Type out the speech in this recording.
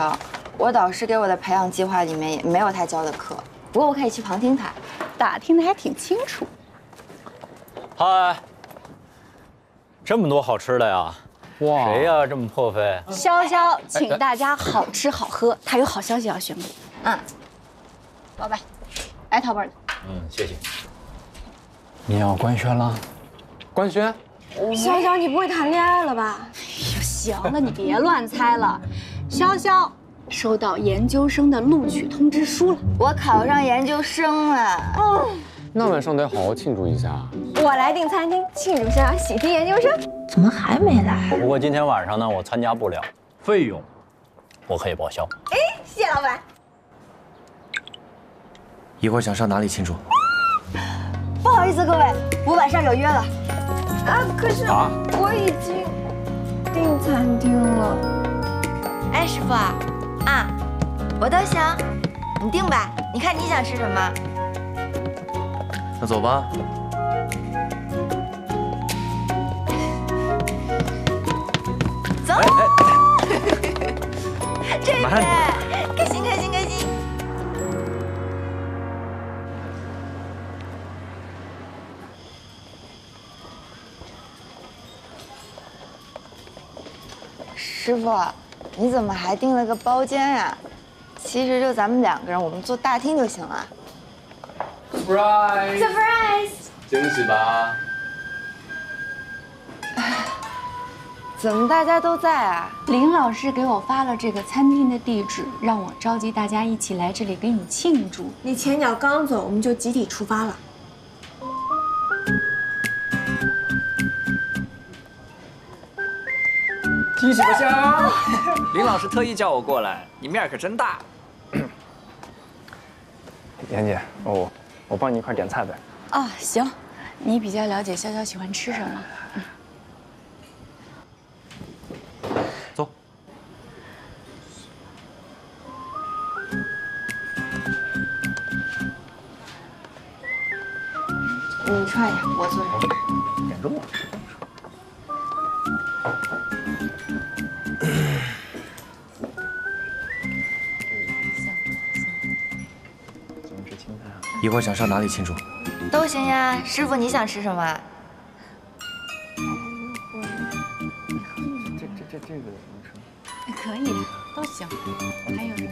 好，我导师给我的培养计划里面也没有他教的课，不过我可以去旁听他，打听的还挺清楚。嗨，这么多好吃的呀！哇，谁呀这么破费？潇潇请大家好吃好喝，他有好消息要宣布。嗯，老板，来淘宝的。嗯，谢谢。你要官宣了？官宣？潇潇，你不会谈恋爱了吧？哎呦，行了，你别乱猜了。 潇潇收到研究生的录取通知书了，我考上研究生了。哦，那晚上得好好庆祝一下。我来订餐厅庆祝下喜提研究生。怎么还没来？不过今天晚上呢，我参加不了，费用我可以报销。哎，谢谢老板。一会儿想上哪里庆祝？不好意思，各位，我晚上有约了。啊，可是我已经订餐厅了。 哎，师傅啊，啊，我都行，你定吧。你看你想吃什么？那走吧。走。真的，开心开心开心。师傅。 你怎么还订了个包间呀？其实就咱们两个人，我们坐大厅就行了。Surprise！ Surprise！ 惊喜吧？怎么大家都在啊？林老师给我发了这个餐厅的地址，让我召集大家一起来这里给你庆祝。你前脚刚走，我们就集体出发了。惊喜不香，林老师特意叫我过来，你面可真大。妍姐，我帮你一块点菜呗。啊，行，你比较了解潇潇喜欢吃什么。走。你涮一下，我做什么？点中午。 一会儿想上哪里庆祝？都行呀，师傅你想吃什么？这个能吃吗？可以，都行。还有什么？